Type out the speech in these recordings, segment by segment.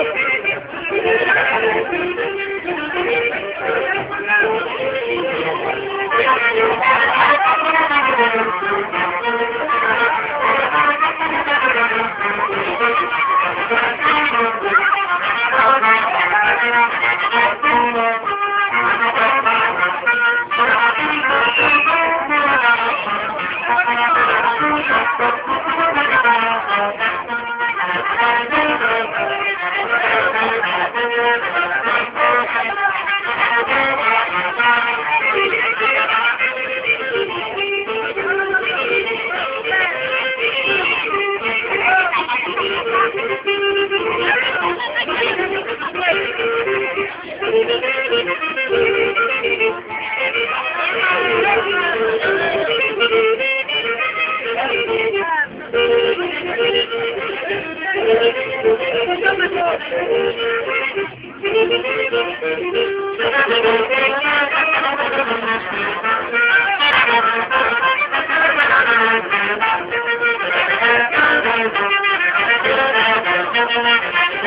Señor.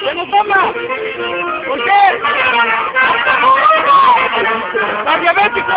Bueno, toma. Usted. ¡Está diabético!